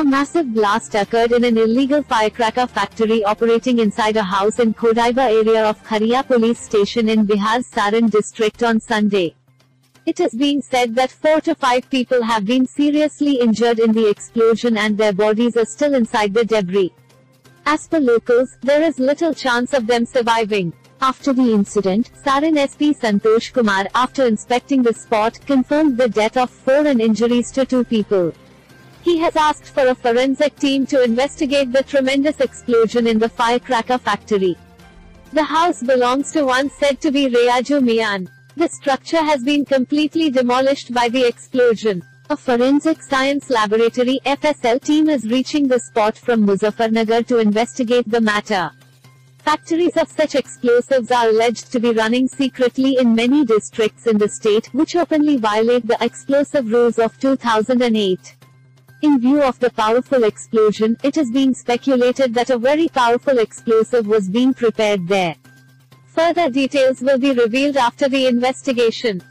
A massive blast occurred in an illegal firecracker factory operating inside a house in Khodaiba area of Kharia police station in Bihar's Saran district on Sunday. It has been said that 4 to 5 people have been seriously injured in the explosion and their bodies are still inside the debris. As per locals, there is little chance of them surviving. After the incident, Saran SP Santosh Kumar, after inspecting the spot, confirmed the death of 4 and injuries to 2 people. He has asked for a forensic team to investigate the tremendous explosion in the firecracker factory. The house belongs to one said to be Rayaju Mian. The structure has been completely demolished by the explosion. A forensic science laboratory (FSL) team is reaching the spot from Muzaffarnagar to investigate the matter. Factories of such explosives are alleged to be running secretly in many districts in the state, which openly violate the explosive rules of 2008. In view of the powerful explosion, it is being speculated that a very powerful explosive was being prepared there. Further details will be revealed after the investigation.